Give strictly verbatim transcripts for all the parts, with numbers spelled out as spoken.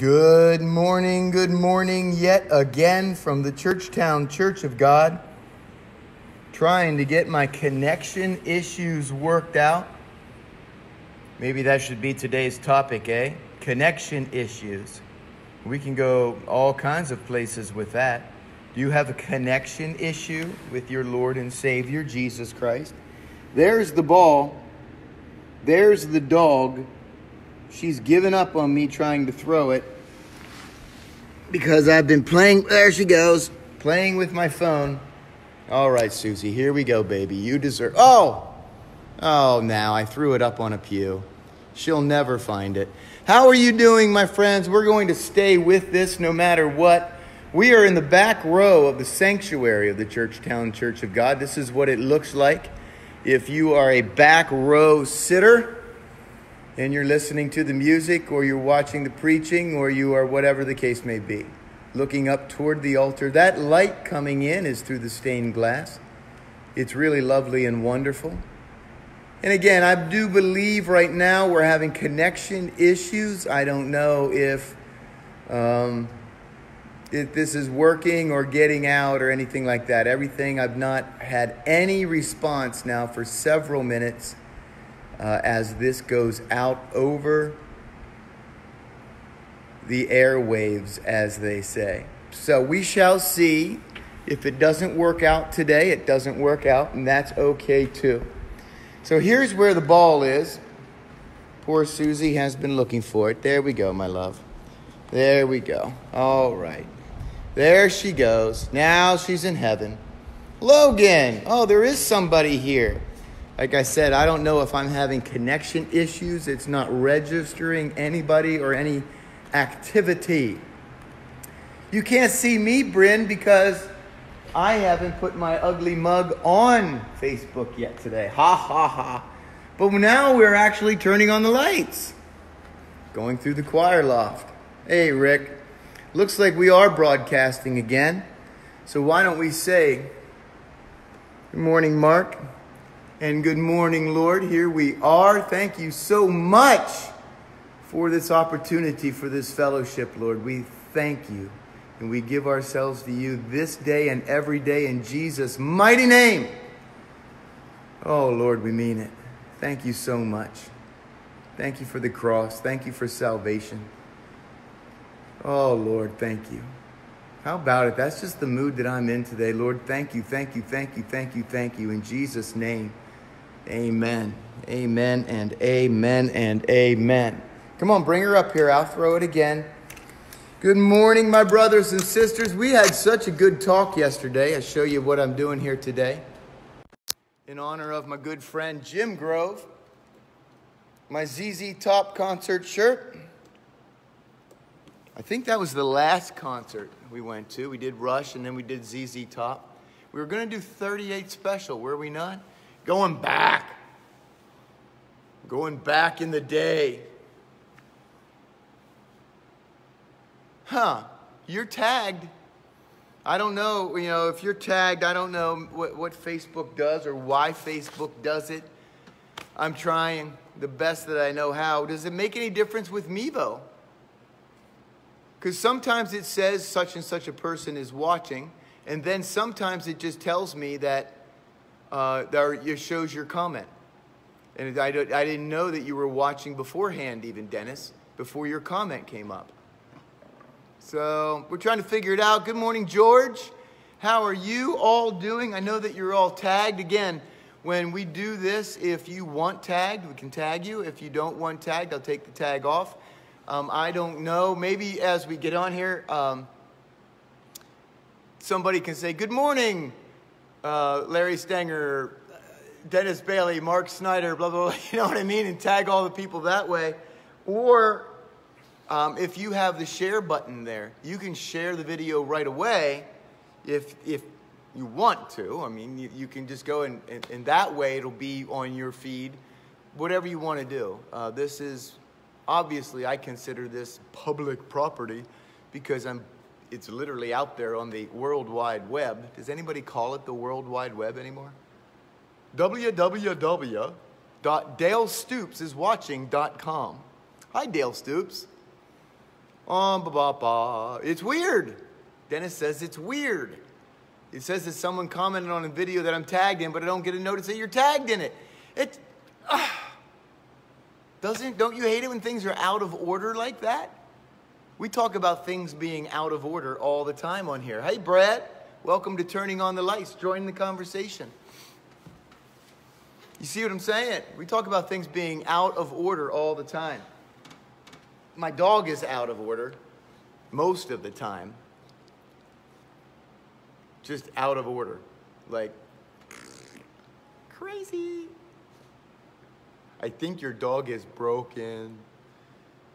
Good morning, good morning yet again from the Churchtown Church of God. Trying to get my connection issues worked out. Maybe that should be today's topic, eh? Connection issues. We can go all kinds of places with that. Do you have a connection issue with your Lord and Savior, Jesus Christ? There's the ball. There's the dog. She's given up on me trying to throw it because I've been playing. There she goes, playing with my phone. All right, Susie, here we go, baby. You deserve. Oh, oh, now I threw it up on a pew. She'll never find it. How are you doing, my friends? We're going to stay with this no matter what. We are in the back row of the sanctuary of the Churchtown Church of God. This is what it looks like if you are a back row sitter. And you're listening to the music, or you're watching the preaching, or you are, whatever the case may be, looking up toward the altar. That light coming in is through the stained glass. It's really lovely and wonderful. And again, I do believe right now we're having connection issues. I don't know if, um, if this is working or getting out or anything like that. Everything, I've not had any response now for several minutes. Uh, as this goes out over the airwaves, as they say. So we shall see. If it doesn't work out today, it doesn't work out, and that's okay too. So here's where the ball is. Poor Susie has been looking for it. There we go, my love. There we go. All right. There she goes. Now she's in heaven. Logan! Oh, there is somebody here. Like I said, I don't know if I'm having connection issues. It's not registering anybody or any activity. You can't see me, Bryn, because I haven't put my ugly mug on Facebook yet today. Ha, ha, ha. But now we're actually turning on the lights. Going through the choir loft. Hey, Rick. Looks like we are broadcasting again. So why don't we say, good morning, Mark. And good morning, Lord. Here we are. Thank you so much for this opportunity, for this fellowship, Lord. We thank you, and we give ourselves to you this day and every day in Jesus' mighty name. Oh, Lord, we mean it. Thank you so much. Thank you for the cross. Thank you for salvation. Oh, Lord, thank you. How about it? That's just the mood that I'm in today, Lord. Thank you, thank you, thank you, thank you, thank you. In Jesus' name. Amen, amen, and amen, and amen. Come on, bring her up here. I'll throw it again. Good morning, my brothers and sisters. We had such a good talk yesterday. I'll show you what I'm doing here today. In honor of my good friend, Jim Grove. My Z Z Top concert shirt. I think that was the last concert we went to. We did Rush, and then we did Z Z Top. We were going to do thirty-eight Special, were we not? Going back. Going back in the day. Huh. You're tagged. I don't know, you know, if you're tagged, I don't know what, what Facebook does or why Facebook does it. I'm trying the best that I know how. Does it make any difference with Mevo? Because sometimes it says such and such a person is watching, and then sometimes it just tells me that Uh, there, it shows your comment. And I, don't, I didn't know that you were watching beforehand, even, Dennis, before your comment came up. So we're trying to figure it out. Good morning, George. How are you all doing? I know that you're all tagged. Again, when we do this, if you want tagged, we can tag you. If you don't want tagged, I'll take the tag off. Um, I don't know. Maybe as we get on here, um, somebody can say, good morning. Uh, Larry Stenger, Dennis Bailey, Mark Snyder, blah, blah, blah, you know what I mean? And tag all the people that way. Or um, if you have the share button there, you can share the video right away if, if you want to. I mean, you, you can just go and, and, and that way it'll be on your feed, whatever you want to do. Uh, this is, obviously, I consider this public property because I'm it's literally out there on the World Wide Web. Does anybody call it the World Wide Web anymore? w w w dot dale stoops is watching dot com. Hi, Dale Stoops. um, ba ba ba. It's weird. Dennis says it's weird. It says that someone commented on a video that I'm tagged in, but I don't get a notice that you're tagged in it. It uh, doesn't. Don't you hate it when things are out of order like that? We talk about things being out of order all the time on here. Hey, Brett. Welcome to Turning On the Lights. Join the conversation. You see what I'm saying? We talk about things being out of order all the time. My dog is out of order most of the time. Just out of order. Like, crazy. I think your dog is broken.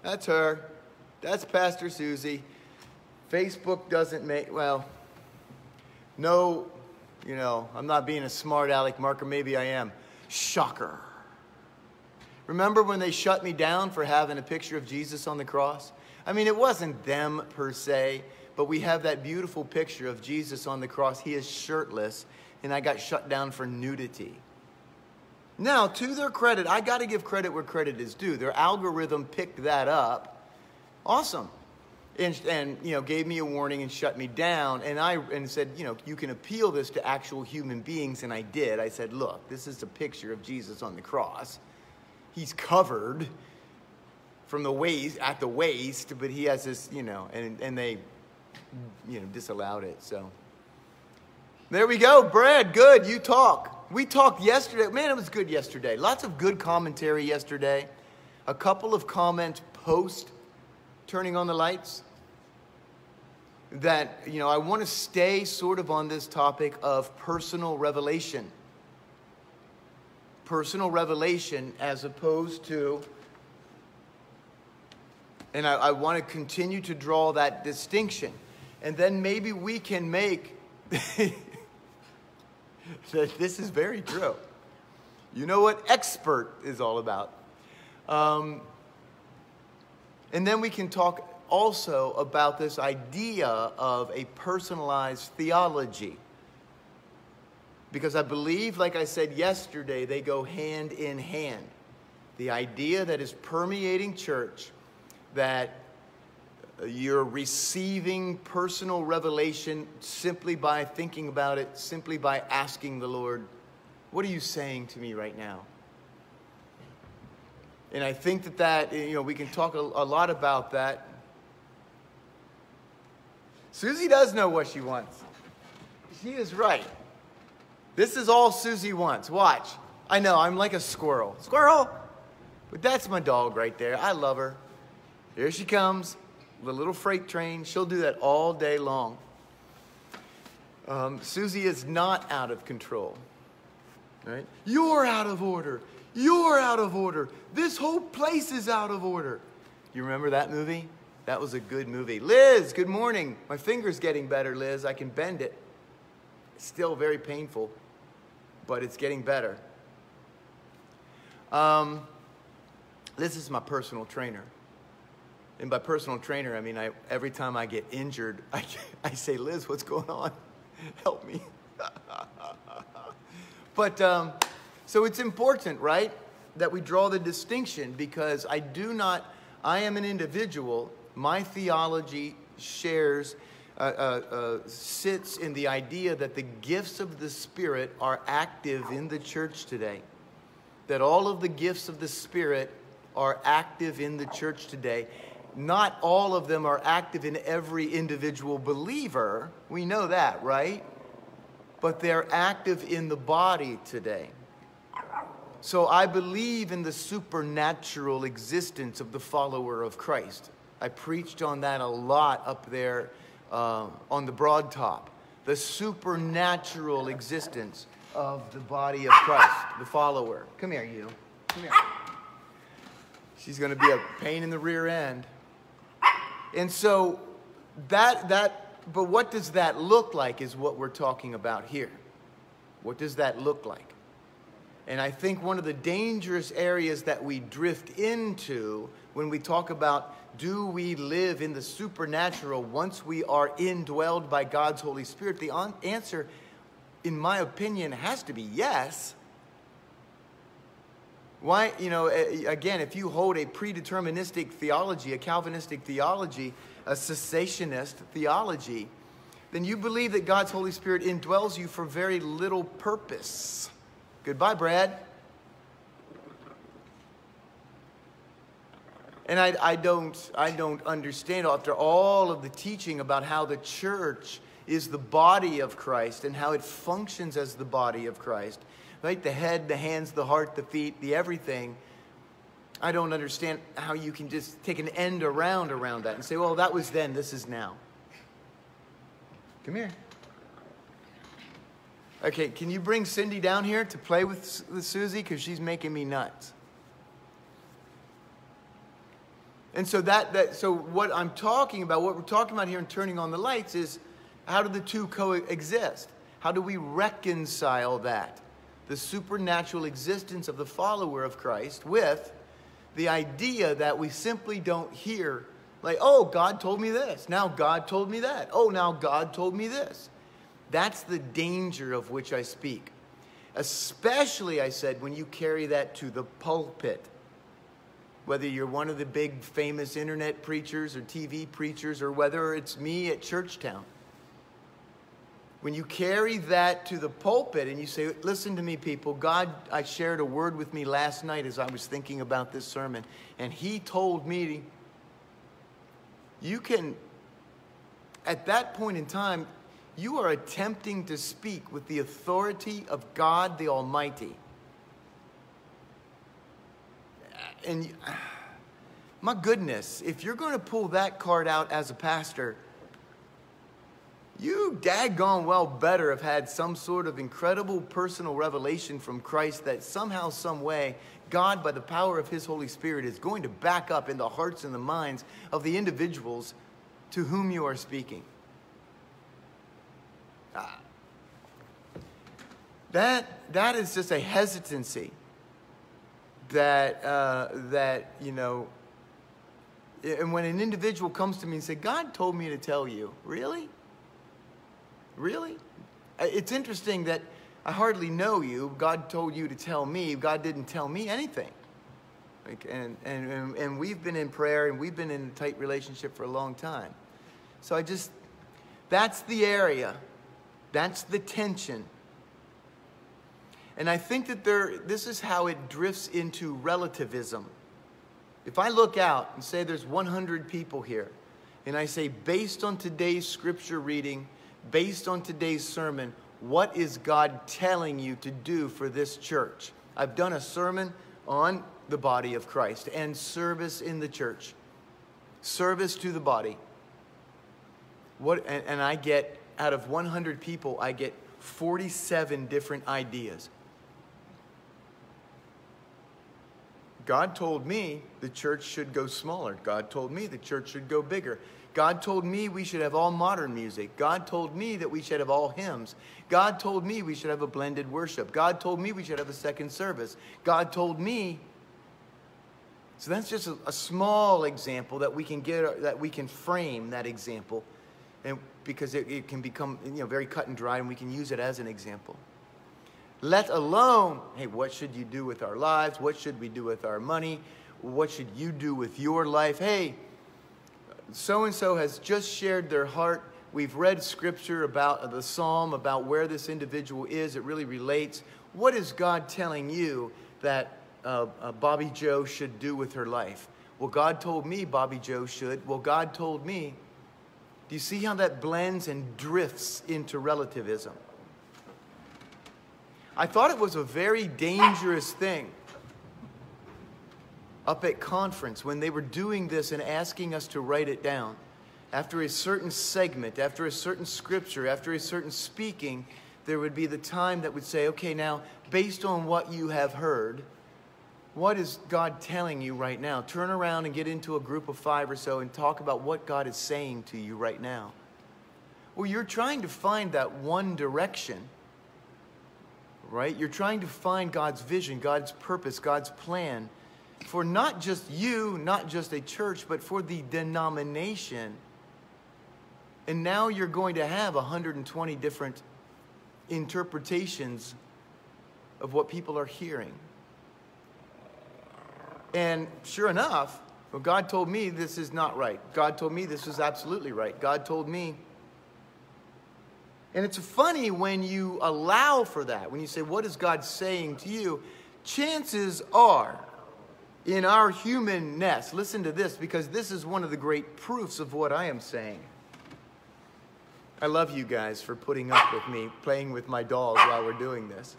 That's her. That's Pastor Suzie. Facebook doesn't make, well, no, you know, I'm not being a smart aleck marker. Maybe I am. Shocker. Remember when they shut me down for having a picture of Jesus on the cross? I mean, it wasn't them per se, but we have that beautiful picture of Jesus on the cross. He is shirtless, and I got shut down for nudity. Now, to their credit, I got to give credit where credit is due. Their algorithm picked that up. Awesome. And, and, you know, gave me a warning and shut me down. And I and said, you know, you can appeal this to actual human beings. And I did. I said, look, this is a picture of Jesus on the cross. He's covered from the waist, at the waist, but he has this, you know, and, and they, you know, disallowed it. So there we go. Brad, good. You talk. We talked yesterday. Man, it was good yesterday. Lots of good commentary yesterday. A couple of comments post Turning On the Lights. That, you know, I want to stay sort of on this topic of personal revelation. Personal revelation as opposed to, and I, I want to continue to draw that distinction. And then maybe we can make, that this is very true. You know what expert is all about. Um, and then we can talk also about this idea of a personalized theology. Because I believe, like I said yesterday, they go hand in hand. The idea that is permeating church, that you're receiving personal revelation simply by thinking about it, simply by asking the Lord, what are you saying to me right now? And I think that that, you know, we can talk a, a lot about that. Suzie does know what she wants. She is right. This is all Suzie wants. Watch. I know, I'm like a squirrel. Squirrel! But that's my dog right there. I love her. Here she comes, the little freight train. She'll do that all day long. Um, Suzie is not out of control. Right? You're out of order. You're out of order. This whole place is out of order. You remember that movie? That was a good movie. Liz, good morning. My finger's getting better, Liz. I can bend it. It's still very painful, but it's getting better. Um, this is my personal trainer. And by personal trainer, I mean, I, every time I get injured, I, I say, Liz, what's going on? Help me. But um, so it's important, right, that we draw the distinction, because I do not, I am an individual. My theology shares, uh, uh, uh, sits in the idea that the gifts of the Spirit are active in the church today. That all of the gifts of the Spirit are active in the church today. Not all of them are active in every individual believer. We know that, right? But they're active in the body today. So I believe in the supernatural existence of the follower of Christ. I preached on that a lot up there uh, on the Broad Top. The supernatural existence of the body of Christ, the follower. Come here, you. Come here. She's going to be a pain in the rear end. And so that, that, but what does that look like is what we're talking about here. What does that look like? And I think one of the dangerous areas that we drift into when we talk about, do we live in the supernatural once we are indwelled by God's Holy Spirit? The answer, in my opinion, has to be yes. Why, you know, again, if you hold a predeterministic theology, a Calvinistic theology, a cessationist theology, then you believe that God's Holy Spirit indwells you for very little purpose. Goodbye, Brad. And I, I don't, I don't understand, after all of the teaching about how the church is the body of Christ and how it functions as the body of Christ, right? The head, the hands, the heart, the feet, the everything. I don't understand how you can just take an end around around that and say, well, that was then, this is now. Come here. Okay, can you bring Cindy down here to play with, with Susie? Because she's making me nuts. And so that, that, so what I'm talking about, what we're talking about here in Turning On the Lights is, how do the two coexist? How do we reconcile that? The supernatural existence of the follower of Christ with the idea that we simply don't hear, like, oh, God told me this. Now God told me that. Oh, now God told me this. That's the danger of which I speak. Especially, I said, when you carry that to the pulpit. Whether you're one of the big famous internet preachers or T V preachers, or whether it's me at Churchtown. When you carry that to the pulpit and you say, listen to me, people, God, I shared a word with me last night as I was thinking about this sermon, and he told me, you can, at that point in time, you are attempting to speak with the authority of God the Almighty. And my goodness, if you're going to pull that card out as a pastor, you daggone well better have had some sort of incredible personal revelation from Christ that somehow, some way, God, by the power of his Holy Spirit, is going to back up in the hearts and the minds of the individuals to whom you are speaking. Ah. That, that is just a hesitancy. That, uh, that, you know, and when an individual comes to me and says, God told me to tell you, really? Really? It's interesting that I hardly know you. God told you to tell me. God didn't tell me anything. Like, and, and, and we've been in prayer and we've been in a tight relationship for a long time. So I just, that's the area. That's the tension. And I think that there, this is how it drifts into relativism. If I look out and say there's one hundred people here, and I say, based on today's scripture reading, based on today's sermon, what is God telling you to do for this church? I've done a sermon on the body of Christ and service in the church. Service to the body. What, and, and I get, out of one hundred people, I get forty-seven different ideas. God told me the church should go smaller. God told me the church should go bigger. God told me we should have all modern music. God told me that we should have all hymns. God told me we should have a blended worship. God told me we should have a second service. God told me. So that's just a, a small example that we can get, that we can frame that example, and because it, it can become, you know, very cut and dry, and we can use it as an example. Let alone, hey, what should you do with our lives? What should we do with our money? What should you do with your life? Hey, so-and-so has just shared their heart. We've read scripture about the psalm, about where this individual is. It really relates. What is God telling you that uh, uh, Bobby Joe should do with her life? Well, God told me Bobby Joe should. Well, God told me. Do you see how that blends and drifts into relativism? I thought it was a very dangerous thing up at conference when they were doing this and asking us to write it down. After a certain segment, after a certain scripture, after a certain speaking, there would be the time that would say, okay, now, based on what you have heard, what is God telling you right now? Turn around and get into a group of five or so and talk about what God is saying to you right now. Well, you're trying to find that one direction. Right? You're trying to find God's vision, God's purpose, God's plan for not just you, not just a church, but for the denomination. And now you're going to have one hundred twenty different interpretations of what people are hearing. And sure enough, well, God told me this is not right. God told me this was absolutely right. God told me. And it's funny when you allow for that, when you say, what is God saying to you? Chances are, in our humanness, listen to this, because this is one of the great proofs of what I am saying. I love you guys for putting up with me, playing with my dolls while we're doing this.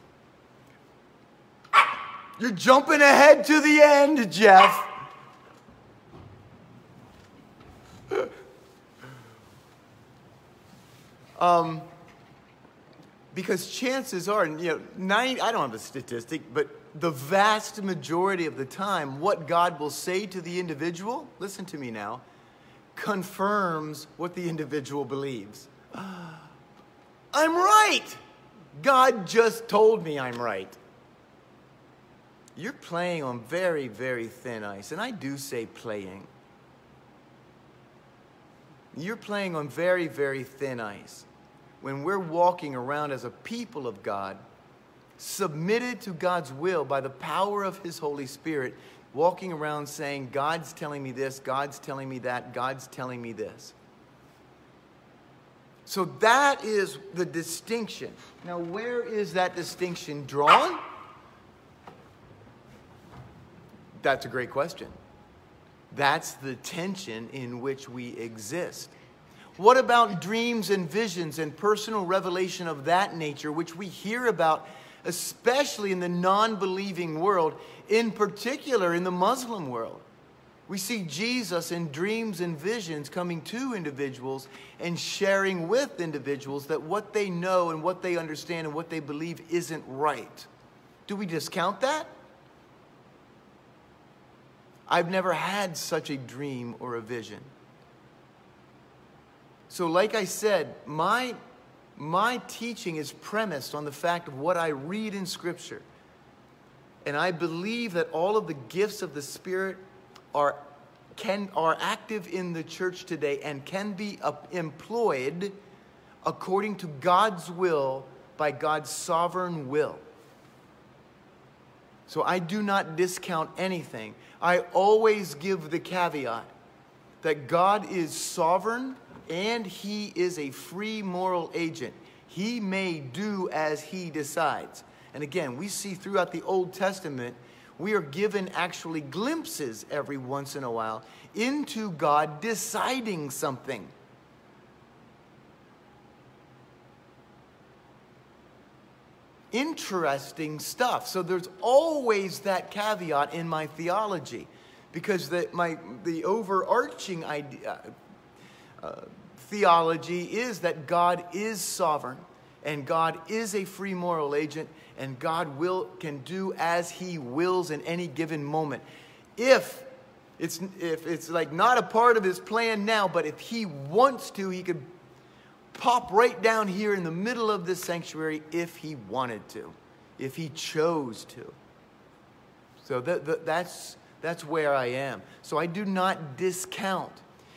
You're jumping ahead to the end, Jeff. um, because chances are, you know, nine, I don't have a statistic, but the vast majority of the time, what God will say to the individual, listen to me now, confirms what the individual believes. I'm right. God just told me I'm right. You're playing on very, very thin ice. And I do say playing. You're playing on very, very thin ice. When we're walking around as a people of God, submitted to God's will by the power of His Holy Spirit, walking around saying, God's telling me this, God's telling me that, God's telling me this. So that is the distinction. Now, where is that distinction drawn? That's a great question. That's the tension in which we exist. What about dreams and visions and personal revelation of that nature, which we hear about especially in the non-believing world, in particular in the Muslim world? We see Jesus in dreams and visions coming to individuals and sharing with individuals that what they know and what they understand and what they believe isn't right. Do we discount that? I've never had such a dream or a vision. So like I said, my My teaching is premised on the fact of what I read in Scripture. And I believe that all of the gifts of the Spirit are, can, are active in the church today and can be employed according to God's will by God's sovereign will. So I do not discount anything. I always give the caveat that God is sovereign and He is a free moral agent. He may do as He decides. And again, we see throughout the Old Testament, we are given actually glimpses every once in a while into God deciding something. Interesting stuff. So there's always that caveat in my theology, because the, my, the overarching idea... Uh, theology is that God is sovereign and God is a free moral agent and God will can do as He wills in any given moment. If it's, if it's like not a part of His plan now, but if He wants to, He could pop right down here in the middle of this sanctuary if He wanted to, if He chose to. So that, that, that's, that's where I am. So I do not discount.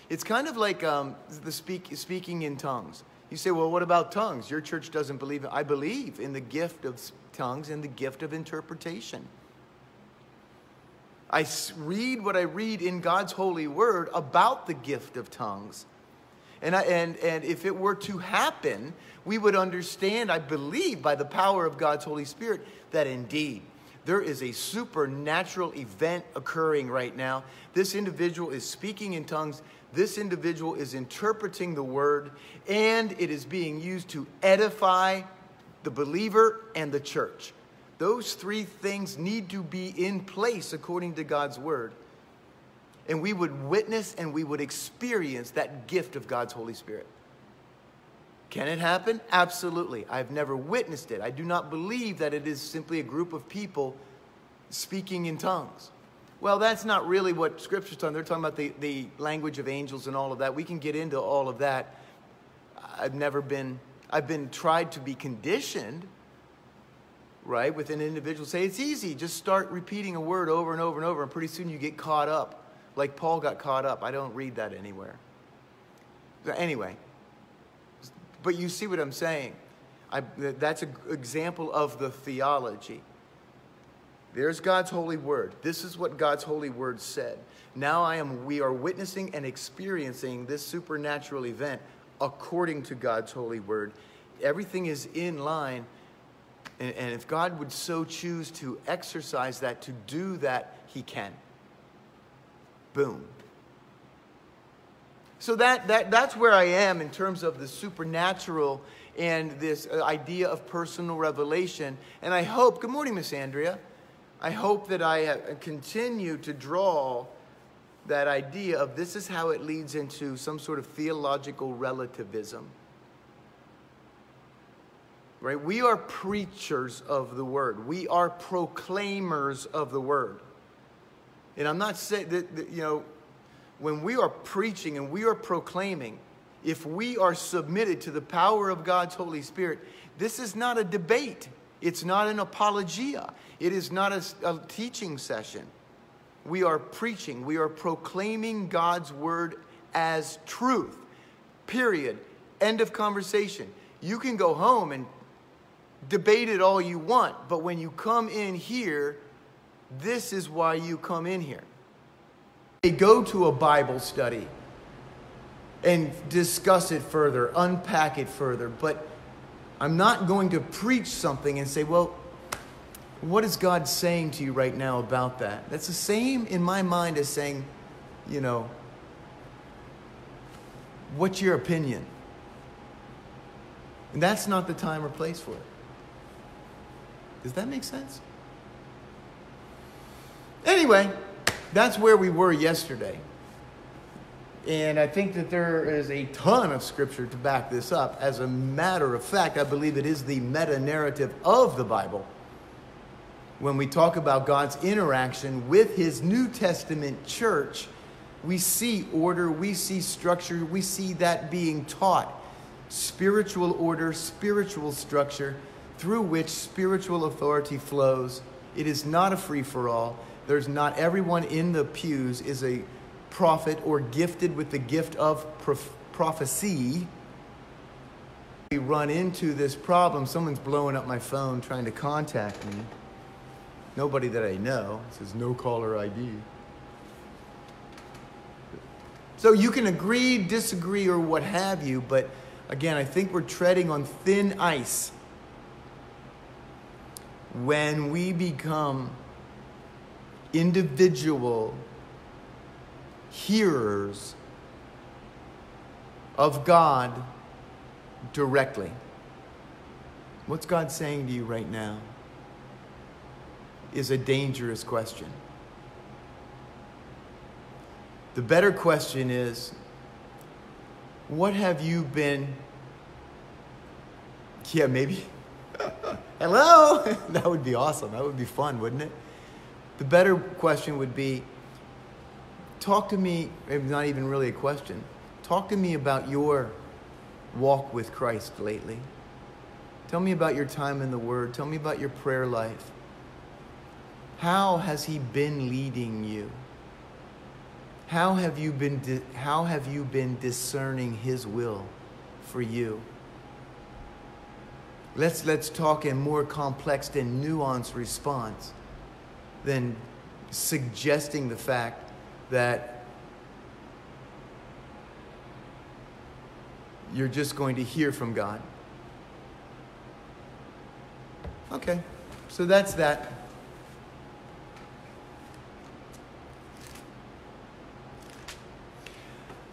It's kind of like um, the speak, speaking in tongues. You say, well, what about tongues? Your church doesn't believe it. I believe in the gift of tongues and the gift of interpretation. I read what I read in God's holy word about the gift of tongues. And, I, and, and if it were to happen, we would understand, I believe, by the power of God's Holy Spirit, that indeed, there is a supernatural event occurring right now. This individual is speaking in tongues. This individual is interpreting the word, and it is being used to edify the believer and the church. Those three things need to be in place according to God's word. And we would witness and we would experience that gift of God's Holy Spirit. Can it happen? Absolutely. I've never witnessed it. I do not believe that it is simply a group of people speaking in tongues. Well, that's not really what Scripture's talking. They're talking about the, the language of angels and all of that. We can get into all of that. I've never been, I've been tried to be conditioned, right, with an individual. Say, it's easy. Just start repeating a word over and over and over, and pretty soon you get caught up, like Paul got caught up. I don't read that anywhere. So anyway, but you see what I'm saying. I, that's an example of the theology. There's God's holy word. This is what God's holy word said. Now I am, we are witnessing and experiencing this supernatural event according to God's holy word. Everything is in line. And, and if God would so choose to exercise that, to do that, he can. Boom. So that, that, that's where I am in terms of the supernatural and this idea of personal revelation. And I hope, good morning, Miss Andrea. I hope that I continue to draw that idea of this is how it leads into some sort of theological relativism. Right? We are preachers of the word. We are proclaimers of the word. And I'm not saying that, that, you know, when we are preaching and we are proclaiming, if we are submitted to the power of God's Holy Spirit, this is not a debate. It's not an apologia. It is not a, a teaching session. We are preaching. We are proclaiming God's word as truth. Period. End of conversation. You can go home and debate it all you want, but when you come in here, this is why you come in here. They go to a Bible study and discuss it further, unpack it further, but I'm not going to preach something and say, well, what is God saying to you right now about that? That's the same in my mind as saying, you know, what's your opinion? And that's not the time or place for it. Does that make sense? Anyway, that's where we were yesterday. And I think that there is a ton of scripture to back this up. As a matter of fact, I believe it is the meta-narrative of the Bible. When we talk about God's interaction with his New Testament church, we see order, we see structure, we see that being taught. Spiritual order, spiritual structure, through which spiritual authority flows. It is not a free-for-all. There's not everyone in the pews is a prophet or gifted with the gift of prof prophecy. We run into this problem. Someone's blowing up my phone trying to contact me. Nobody that I know. It says no caller I D. So you can agree, disagree, or what have you, but again, I think we're treading on thin ice when we become individual hearers of God directly. What's God saying to you right now is a dangerous question. The better question is, what have you been, yeah, maybe, hello? That would be awesome. That would be fun, wouldn't it? The better question would be, talk to me, not even really a question, talk to me about your walk with Christ lately. Tell me about your time in the Word. Tell me about your prayer life. How has he been leading you? How have you been, how have you been discerning his will for you? Let's, let's talk in more complex and nuanced response than suggesting the fact that you're just going to hear from God. Okay, so that's that.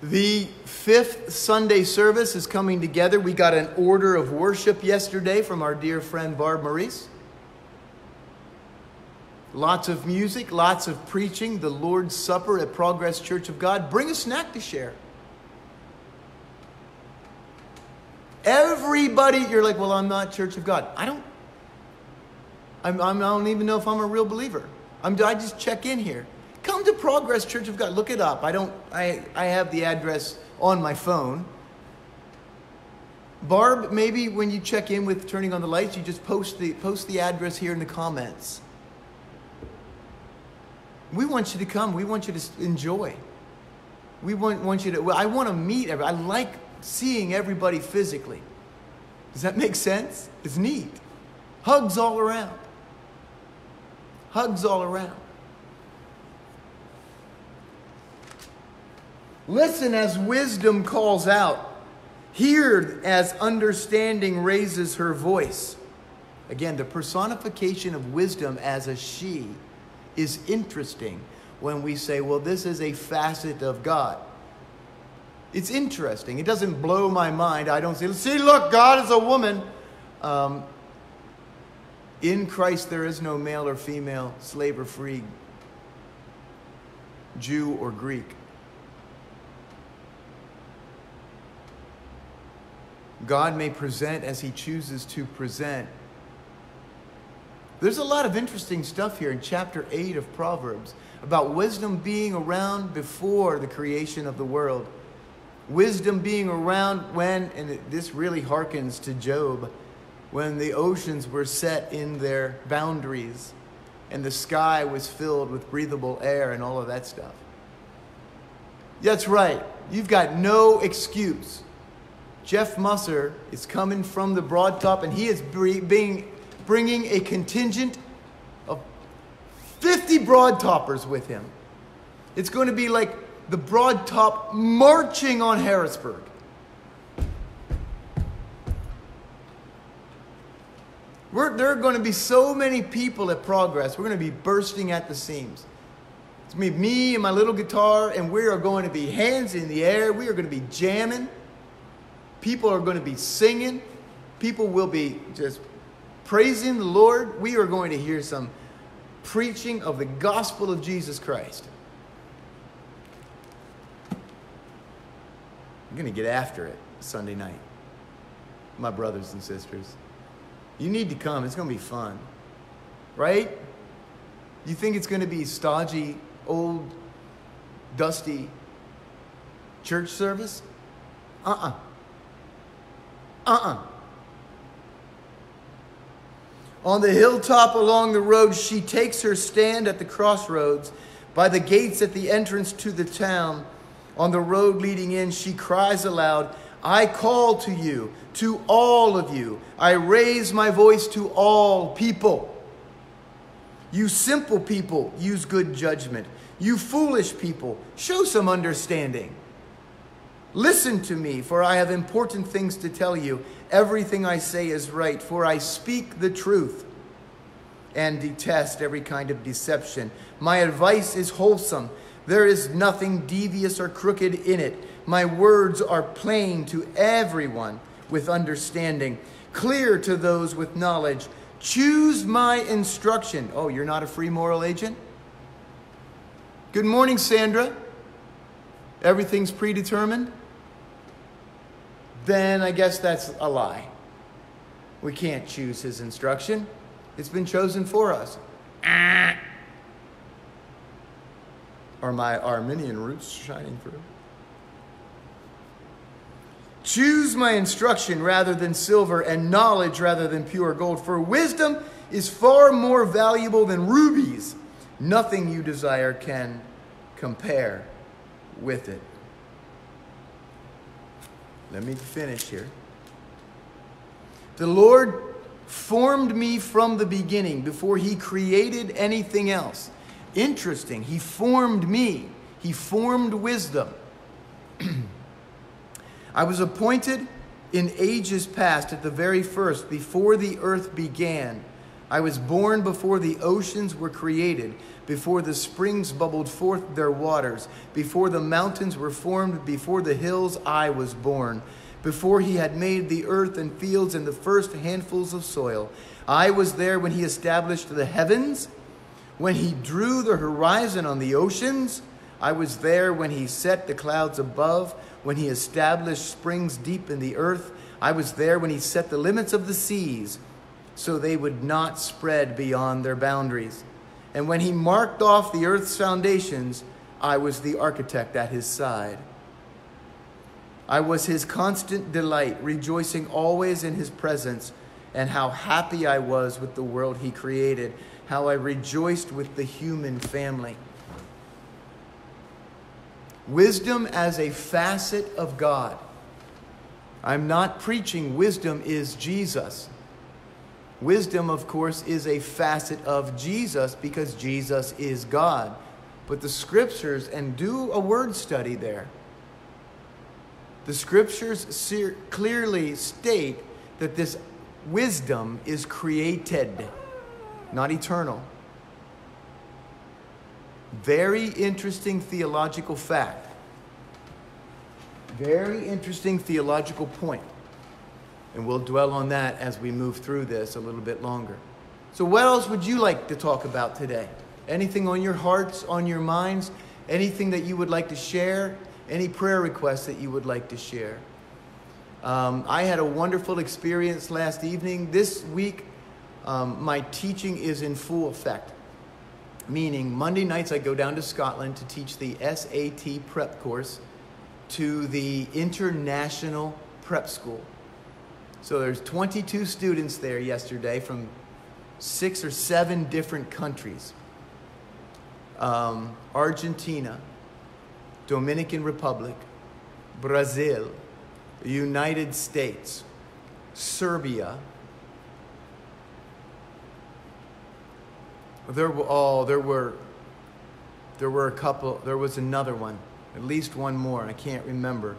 The fifth Sunday service is coming together. We got an order of worship yesterday from our dear friend Barb Maurice. Lots of music, lots of preaching, the Lord's Supper at Progress Church of God. Bring a snack to share. Everybody, you're like, well, I'm not Church of God. I don't, I'm, I'm, I don't even know if I'm a real believer. I'm, I just check in here. Come to Progress Church of God. Look it up. I don't, I, I have the address on my phone. Barb, maybe when you check in with Turning on the Lights, you just post the, post the address here in the comments. We want you to come. We want you to enjoy. We want, want you to, well, I want to meet everybody. I like seeing everybody physically. Does that make sense? It's neat. Hugs all around. hugs all around. Listen as wisdom calls out. Hear as understanding raises her voice. Again, the personification of wisdom as a she is interesting when we say, well, this is a facet of God. It's interesting. It doesn't blow my mind. I don't say, see, look, God is a woman. Um, in Christ, there is no male or female, slave or free, Jew or Greek. God may present as he chooses to present. There's a lot of interesting stuff here in chapter eight of Proverbs about wisdom being around before the creation of the world. Wisdom being around when, and this really harkens to Job, when the oceans were set in their boundaries and the sky was filled with breathable air and all of that stuff. That's right. You've got no excuse. Jeff Musser is coming from the Broad Top, and he is being, bringing a contingent of fifty Broad Toppers with him. It's going to be like the Broad Top marching on Harrisburg. We're, there are going to be so many people at Progress. We're going to be bursting at the seams. It's going to be me and my little guitar, and we are going to be hands in the air. We are going to be jamming. People are going to be singing. People will be just praising the Lord. We are going to hear some preaching of the gospel of Jesus Christ. I'm going to get after it Sunday night. My brothers and sisters, you need to come. It's going to be fun, right? You think it's going to be stodgy, old, dusty church service? Uh-uh. Uh-uh. On the hilltop along the road, she takes her stand at the crossroads, by the gates at the entrance to the town. On the road leading in, she cries aloud, I call to you, to all of you. I raise my voice to all people. You simple people, use good judgment. You foolish people, show some understanding. Listen to me, for I have important things to tell you. Everything I say is right, for I speak the truth and detest every kind of deception. My advice is wholesome. There is nothing devious or crooked in it. My words are plain to everyone with understanding, clear to those with knowledge. Choose my instruction. Oh, you're not a free moral agent? Good morning, Sandra. Everything's predetermined? Then I guess that's a lie. We can't choose his instruction. It's been chosen for us. Ah. Are my Arminian roots shining through? Choose my instruction rather than silver, and knowledge rather than pure gold. For wisdom is far more valuable than rubies. Nothing you desire can compare with it. Let me finish here. The Lord formed me from the beginning, before he created anything else. Interesting. He formed me. He formed wisdom. I was appointed in ages past, at the very first, before the earth began. I was born before the oceans were created, before the springs bubbled forth their waters, before the mountains were formed, before the hills I was born, before he had made the earth and fields and the first handfuls of soil. I was there when he established the heavens, when he drew the horizon on the oceans. I was there when he set the clouds above, when he established springs deep in the earth. I was there when he set the limits of the seas, so they would not spread beyond their boundaries. And when he marked off the earth's foundations, I was the architect at his side. I was his constant delight, rejoicing always in his presence, and how happy I was with the world he created, how I rejoiced with the human family. Wisdom as a facet of God. I'm not preaching wisdom is Jesus. Wisdom, of course, is a facet of Jesus because Jesus is God. But the scriptures, and do a word study there. The scriptures clearly state that this wisdom is created, not eternal. Very interesting theological fact. Very interesting theological point. And we'll dwell on that as we move through this a little bit longer. So what else would you like to talk about today? Anything on your hearts, on your minds? Anything that you would like to share? Any prayer requests that you would like to share? Um, I had a wonderful experience last evening. This week, um, my teaching is in full effect. Meaning, Monday nights I go down to Scotland to teach the S A T prep course to the International Prep School. So there's twenty-two students there yesterday from six or seven different countries. Um, Argentina, Dominican Republic, Brazil, United States, Serbia. There were all, there were, there were a couple, there was another one, at least one more, and I can't remember.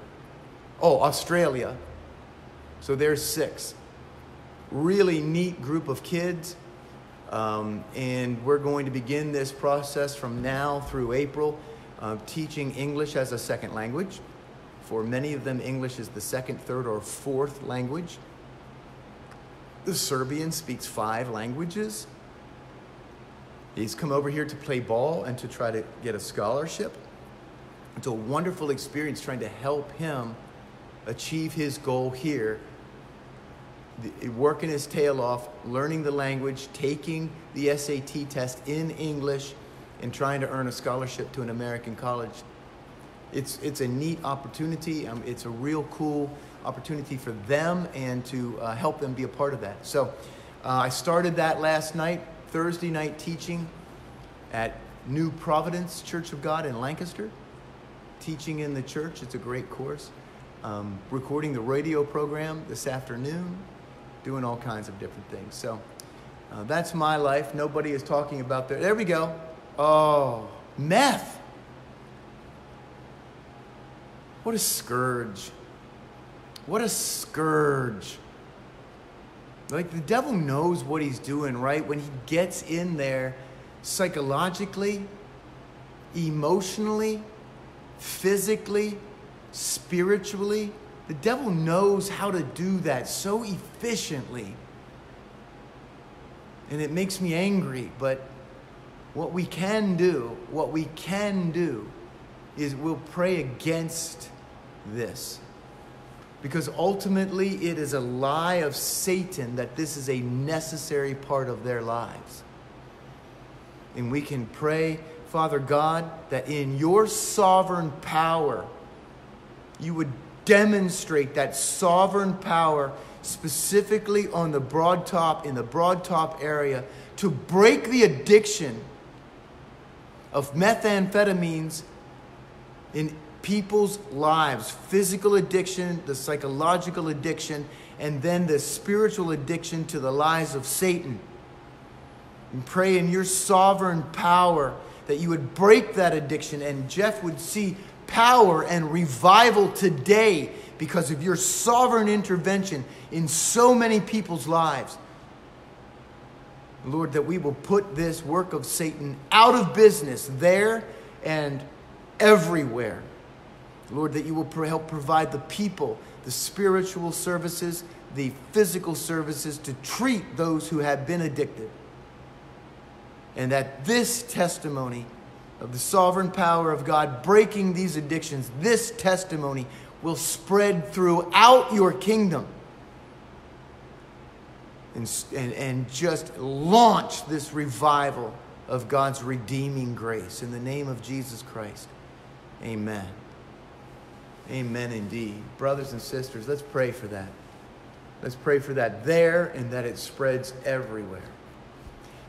Oh, Australia. So there's six. Really neat group of kids. Um, and we're going to begin this process from now through April, uh, teaching English as a second language. For many of them, English is the second, third, or fourth language. The Serbian speaks five languages. He's come over here to play ball and to try to get a scholarship. It's a wonderful experience trying to help him achieve his goal here, the, working his tail off, learning the language, taking the S A T test in English, and trying to earn a scholarship to an American college. It's, it's a neat opportunity. Um, it's a real cool opportunity for them and to uh, help them be a part of that. So uh, I started that last night, Thursday night teaching at New Providence Church of God in Lancaster. Teaching in the church, it's a great course. Um, recording the radio program this afternoon, doing all kinds of different things. So uh, that's my life. Nobody is talking about that. There we go. Oh, meth. What a scourge. What a scourge. Like, the devil knows what he's doing, right? When he gets in there psychologically, emotionally, physically, spiritually, the devil knows how to do that so efficiently. And it makes me angry, but what we can do, what we can do is we'll pray against this. Because ultimately it is a lie of Satan that this is a necessary part of their lives. And we can pray, Father God, that in your sovereign power, you would demonstrate that sovereign power specifically on the Broad Top, in the Broad Top area, to break the addiction of methamphetamines in people's lives. Physical addiction, the psychological addiction, and then the spiritual addiction to the lies of Satan. And pray in your sovereign power that you would break that addiction, and Jeff would see power and revival today because of your sovereign intervention in so many people's lives. Lord, that we will put this work of Satan out of business there and everywhere. Lord, that you will help provide the people, the spiritual services, the physical services to treat those who have been addicted. And that this testimony of the sovereign power of God breaking these addictions, this testimony will spread throughout your kingdom and, and, and just launch this revival of God's redeeming grace. In the name of Jesus Christ, amen. Amen indeed. Brothers and sisters, let's pray for that. Let's pray for that there and that it spreads everywhere.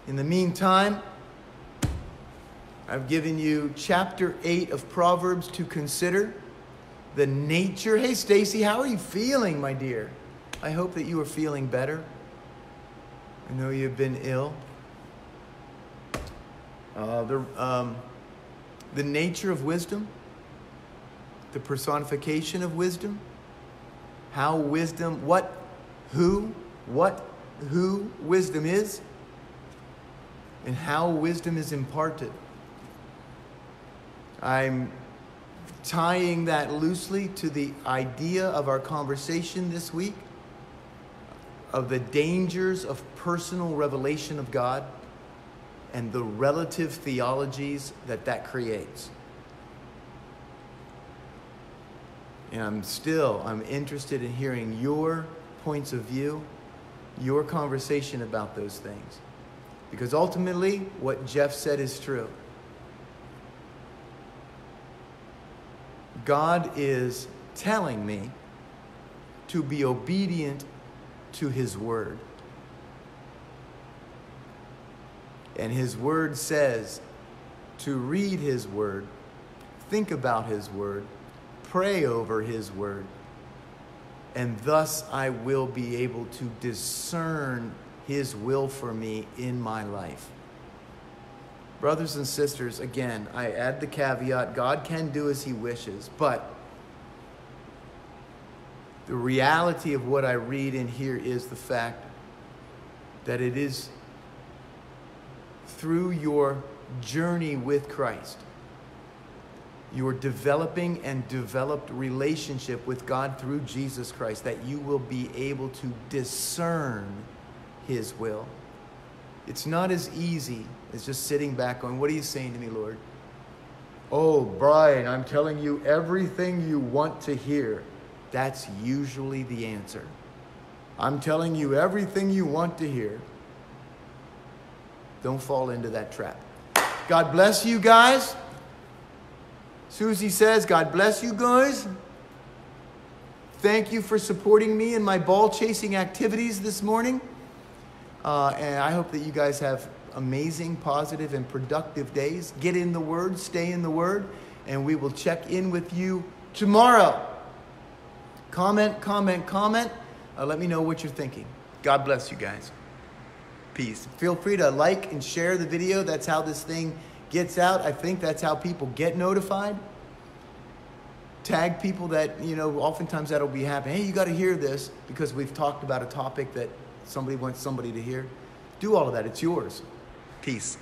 In the meantime, I've given you chapter eight of Proverbs to consider the nature. Hey, Stacy, how are you feeling, my dear? I hope that you are feeling better. I know you've been ill. Uh, the, um, the nature of wisdom, the personification of wisdom, how wisdom, what, who, what, who wisdom is, and how wisdom is imparted. I'm tying that loosely to the idea of our conversation this week of the dangers of personal revelation of God and the relative theologies that that creates. And I'm still, I'm interested in hearing your points of view, your conversation about those things. Because ultimately, what Jeff said is true. God is telling me to be obedient to his word. And his word says to read his word, think about his word, pray over his word, and thus I will be able to discern his will for me in my life. Brothers and sisters, again, I add the caveat, God can do as he wishes, but the reality of what I read in here is the fact that it is through your journey with Christ, your developing and developed relationship with God through Jesus Christ, that you will be able to discern his will. It's not as easy as just sitting back on, what are you saying to me, Lord? Oh, Brian, I'm telling you everything you want to hear. That's usually the answer. I'm telling you everything you want to hear. Don't fall into that trap. God bless you guys. Suzie says, God bless you guys. Thank you for supporting me in my ball chasing activities this morning. Uh, and I hope that you guys have amazing, positive, and productive days. Get in the Word, stay in the Word, and we will check in with you tomorrow. Comment, comment, comment. Uh, let me know what you're thinking. God bless you guys. Peace. Feel free to like and share the video. That's how this thing gets out. I think that's how people get notified. Tag people that, you know, oftentimes that'll be happening. Hey, you got to hear this because we've talked about a topic that somebody wants somebody to hear. Do all of that. It's yours. Peace.